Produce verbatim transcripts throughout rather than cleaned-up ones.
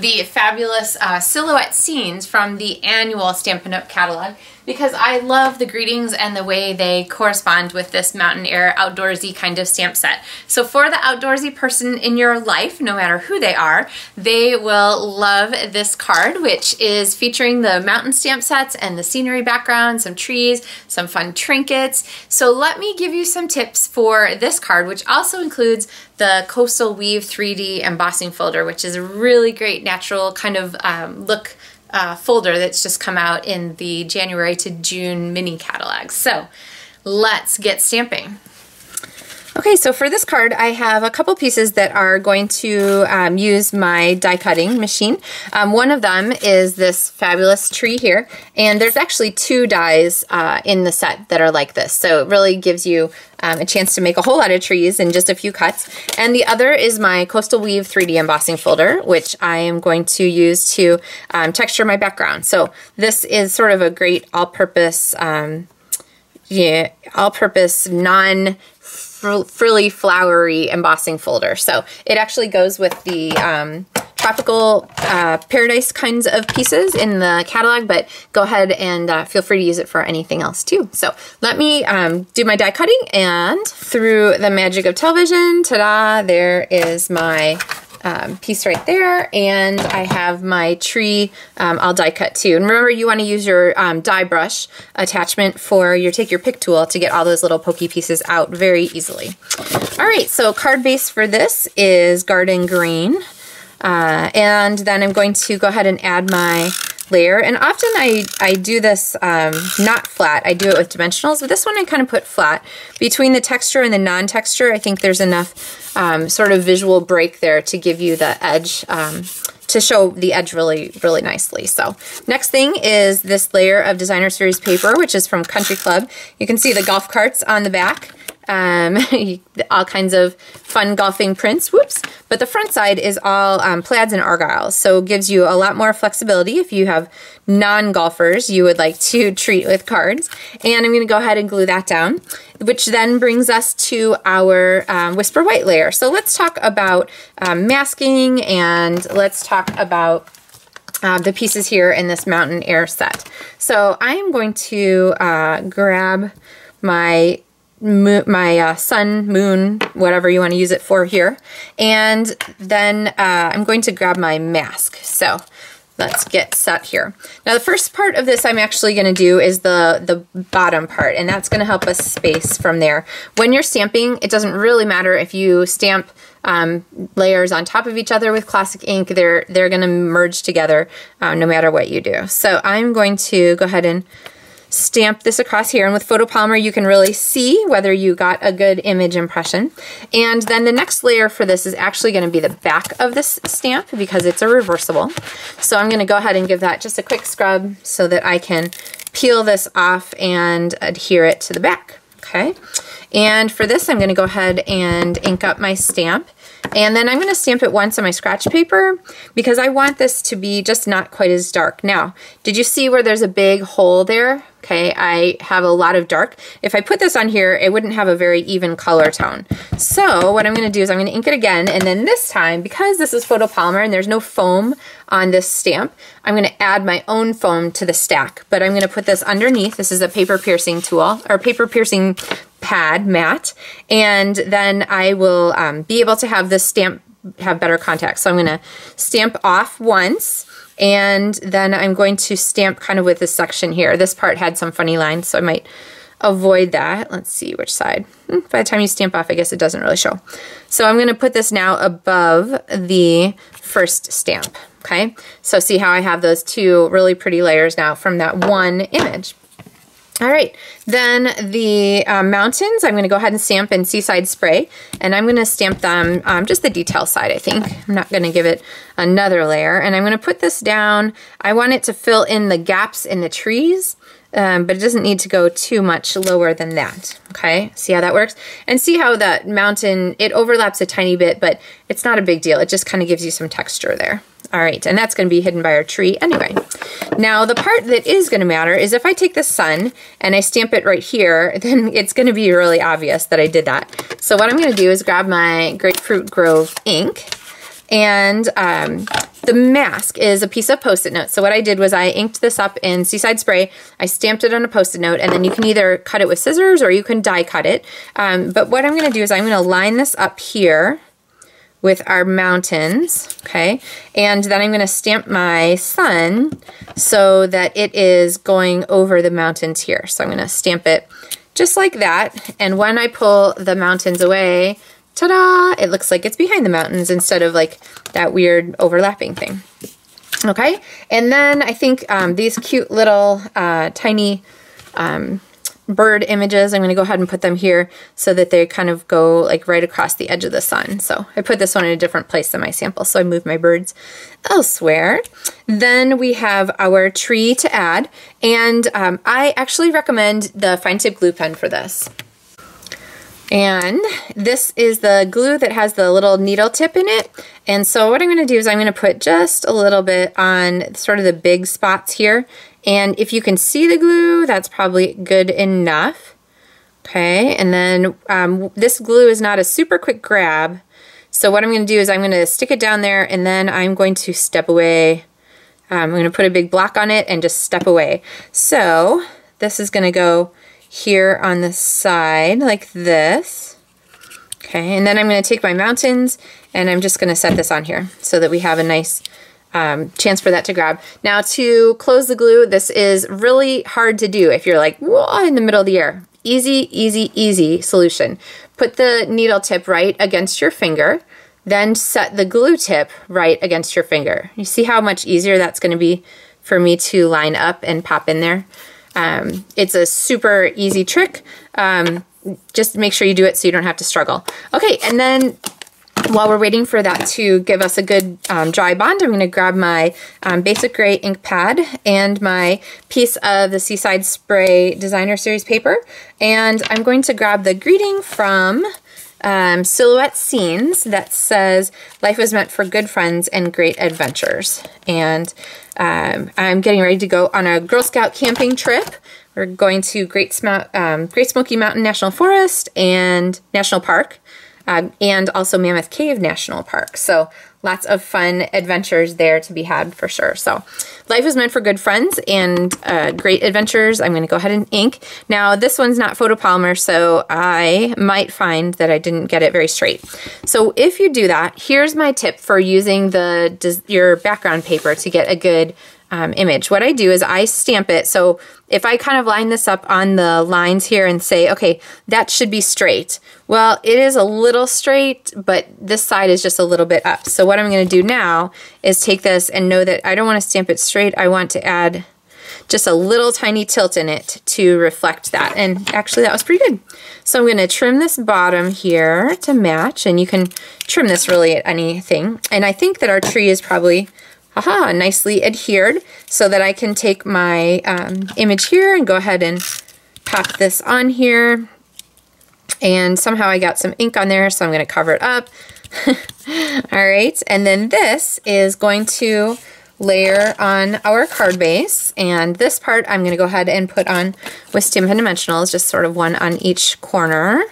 the fabulous uh, Silhouette Scenes from the annual Stampin' Up! Catalog, because I love the greetings and the way they correspond with this Mountain Air outdoorsy kind of stamp set. So for the outdoorsy person in your life, no matter who they are, they will love this card, which is featuring the mountain stamp sets and the scenery background, some trees, some fun trinkets. So let me give you some tips for this card, which also includes the Coastal Weave three D embossing folder, which is a really great natural kind of um, look Uh, folder that's just come out in the January to June mini catalog. So let's get stamping. Okay, so for this card I have a couple pieces that are going to um, use my die cutting machine. Um, one of them is this fabulous tree here, and there's actually two dies uh, in the set that are like this, so it really gives you Um, a chance to make a whole lot of trees in just a few cuts. And the other is my Coastal Weave three D embossing folder, which I am going to use to um, texture my background. So this is sort of a great all-purpose, um, yeah, all-purpose non frilly flowery embossing folder. So it actually goes with the um, tropical uh, paradise kinds of pieces in the catalog, but go ahead and uh, feel free to use it for anything else too. So let me um, do my die cutting, and through the magic of television, ta-da, there is my um, piece right there, and I have my tree um, I'll die cut too. And remember, you want to use your um, die brush attachment for your take your pick tool to get all those little pokey pieces out very easily. Alright, so card base for this is Garden Green. Uh, and then I'm going to go ahead and add my layer, and often I, I do this um, not flat, I do it with dimensionals, but this one I kind of put flat. Between the texture and the non-texture, I think there's enough um, sort of visual break there to give you the edge, um, to show the edge really, really nicely. So next thing is this layer of Designer Series Paper, which is from Country Club. You can see the golf carts on the back. Um, all kinds of fun golfing prints, whoops, but the front side is all um, plaids and argyles, so it gives you a lot more flexibility if you have non-golfers you would like to treat with cards. And I'm going to go ahead and glue that down, which then brings us to our um, Whisper White layer. So let's talk about um, masking, and let's talk about uh, the pieces here in this Mountain Air set. So I'm going to uh, grab my my uh, sun, moon, whatever you want to use it for here. And then uh, I'm going to grab my mask. So let's get set here. Now the first part of this I'm actually going to do is the, the bottom part, and that's going to help us space from there. When you're stamping, it doesn't really matter if you stamp um, layers on top of each other with classic ink. They're, they're going to merge together uh, no matter what you do. So I'm going to go ahead and stamp this across here, and with photopolymer you can really see whether you got a good image impression. And then the next layer for this is actually going to be the back of this stamp, because it's a reversible. So I'm going to go ahead and give that just a quick scrub so that I can peel this off and adhere it to the back. Okay, and for this I'm going to go ahead and ink up my stamp, and then I'm going to stamp it once on my scratch paper, because I want this to be just not quite as dark. Now, did you see where there's a big hole there? Okay, I have a lot of dark. If I put this on here, it wouldn't have a very even color tone. So what I'm going to do is I'm going to ink it again, and then this time, because this is photopolymer and there's no foam on this stamp, I'm going to add my own foam to the stack. But I'm going to put this underneath. This is a paper piercing tool, or paper piercing pad mat, and then I will um, be able to have this stamp have better contact. So I'm going to stamp off once, and then I'm going to stamp kind of with this section here. This part had some funny lines, so I might avoid that. Let's see which side. By the time you stamp off, I guess it doesn't really show. So I'm going to put this now above the first stamp. Okay, so see how I have those two really pretty layers now from that one image. All right, then the uh, mountains, I'm going to go ahead and stamp in Seaside Spray, and I'm going to stamp them, um, just the detail side, I think. I'm not going to give it another layer, and I'm going to put this down. I want it to fill in the gaps in the trees, um, but it doesn't need to go too much lower than that, okay? See how that works? And see how that mountain, it overlaps a tiny bit, but it's not a big deal. It just kind of gives you some texture there. All right, and that's going to be hidden by our tree anyway. Now, the part that is going to matter is if I take the sun and I stamp it right here, then it's going to be really obvious that I did that. So what I'm going to do is grab my Grapefruit Grove ink, And um, the mask is a piece of Post-it note. So what I did was I inked this up in Seaside Spray. I stamped it on a Post-it note, and then you can either cut it with scissors or you can die cut it. Um, but what I'm going to do is I'm going to line this up here with our mountains, okay? And then I'm going to stamp my sun so that it is going over the mountains here. So I'm going to stamp it just like that. And when I pull the mountains away, ta-da! It looks like it's behind the mountains instead of like that weird overlapping thing. Okay? And then I think um, these cute little uh, tiny um, bird images, I'm going to go ahead and put them here so that they kind of go like right across the edge of the sun. So I put this one in a different place than my sample, so I moved my birds elsewhere. Then we have our tree to add, and um, I actually recommend the fine tip glue pen for this. And this is the glue that has the little needle tip in it. And so what I'm going to do is I'm going to put just a little bit on sort of the big spots here. And if you can see the glue, that's probably good enough. Okay, and then um, this glue is not a super quick grab. So what I'm going to do is I'm going to stick it down there, and then I'm going to step away. Um, I'm going to put a big block on it and just step away. So this is going to go here on the side like this. Okay, and then I'm going to take my mountains, and I'm just going to set this on here so that we have a nice Um, chance for that to grab. Now to close the glue, this is really hard to do if you're like, whoa, in the middle of the air. Easy, easy, easy solution. Put the needle tip right against your finger, then set the glue tip right against your finger. You see how much easier that's going to be for me to line up and pop in there? Um, it's a super easy trick. Um, just make sure you do it so you don't have to struggle. Okay, and then while we're waiting for that to give us a good um, dry bond, I'm going to grab my um, basic gray ink pad and my piece of the Seaside Spray Designer Series paper, and I'm going to grab the greeting from um, Silhouette Scenes that says, "Life is meant for good friends and great adventures." And um, I'm getting ready to go on a Girl Scout camping trip. We're going to Great, Smo um, Great Smoky Mountain National Forest and National Park. Um, and also Mammoth Cave National Park. So lots of fun adventures there to be had for sure. So life is meant for good friends and uh, great adventures. I'm going to go ahead and ink. Now this one's not photopolymer, so I might find that I didn't get it very straight. So if you do that, here's my tip for using the your background paper to get a good Um, image. What I do is I stamp it. So if I kind of line this up on the lines here and say, okay, that should be straight. Well, it is a little straight, but this side is just a little bit up. So what I'm going to do now is take this and know that I don't want to stamp it straight. I want to add just a little tiny tilt in it to reflect that. And actually that was pretty good. So I'm going to trim this bottom here to match, and you can trim this really at anything. And I think that our tree is probably Aha, nicely adhered, so that I can take my um, image here and go ahead and pop this on here. And somehow I got some ink on there, so I'm going to cover it up. All right, and then this is going to layer on our card base, and this part I'm going to go ahead and put on with Stampin' Dimensionals, just sort of one on each corner.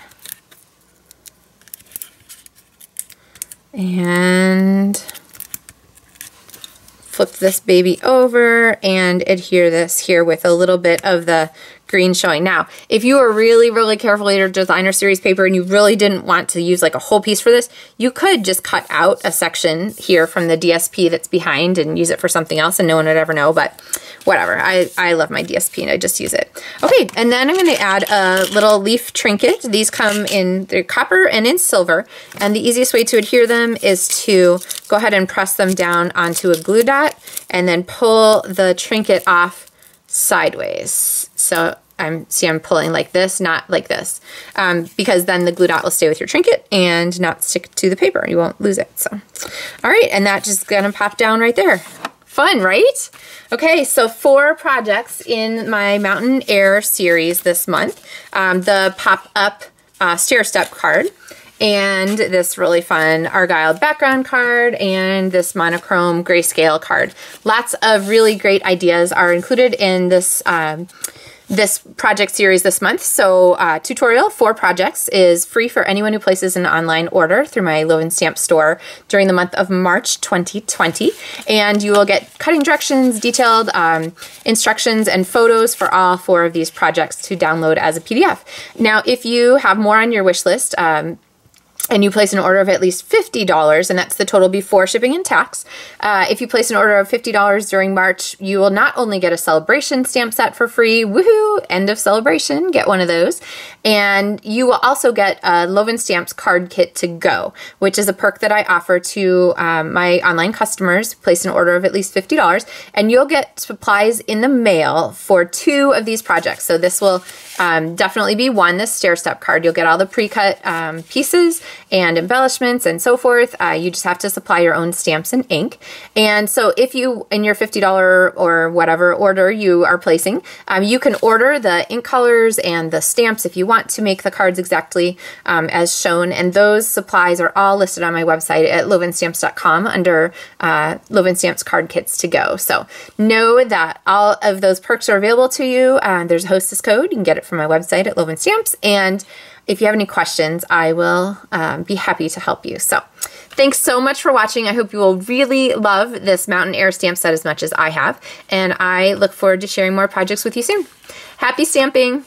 And flip this baby over and adhere this here with a little bit of the green showing. Now, if you are really, really careful with your designer series paper and you really didn't want to use like a whole piece for this, you could just cut out a section here from the D S P that's behind and use it for something else, and no one would ever know, but whatever. I, I love my D S P and I just use it. Okay, and then I'm going to add a little leaf trinket. These come in the copper and in silver, and the easiest way to adhere them is to go ahead and press them down onto a glue dot and then pull the trinket off sideways. So I'm, see I'm pulling like this, not like this, um, because then the glue dot will stay with your trinket and not stick to the paper. You won't lose it. So, all right, and that's just gonna pop down right there. Fun, right? Okay, so four projects in my Mountain Air series this month. Um, the pop-up uh, stair-step card, and this really fun Argyle background card, and this monochrome grayscale card. Lots of really great ideas are included in this um, this project series this month. So uh, tutorial for projects is free for anyone who places an online order through my LovenStamps store during the month of March twenty twenty. And you will get cutting directions, detailed um, instructions, and photos for all four of these projects to download as a P D F. Now, if you have more on your wish list, um, and you place an order of at least fifty dollars, and that's the total before shipping and tax. Uh, if you place an order of fifty dollars during March, you will not only get a celebration stamp set for free, woohoo, end of celebration, get one of those, and you will also get a LovenStamps card kit to go, which is a perk that I offer to um, my online customers. Place an order of at least fifty dollars, and you'll get supplies in the mail for two of these projects. So this will um, definitely be one, this stair step card. You'll get all the pre-cut um, pieces and embellishments and so forth. Uh, you just have to supply your own stamps and ink. And so if you, in your fifty dollar or whatever order you are placing, um, you can order the ink colors and the stamps if you want to make the cards exactly um, as shown. And those supplies are all listed on my website at loven stamps dot com under uh, LovenStamps Card Kits to Go. So know that all of those perks are available to you. Uh, there's a hostess code. You can get it from my website at LovenStamps. And if you have any questions, I will um, be happy to help you. So thanks so much for watching. I hope you will really love this Mountain Air stamp set as much as I have. And I look forward to sharing more projects with you soon. Happy stamping!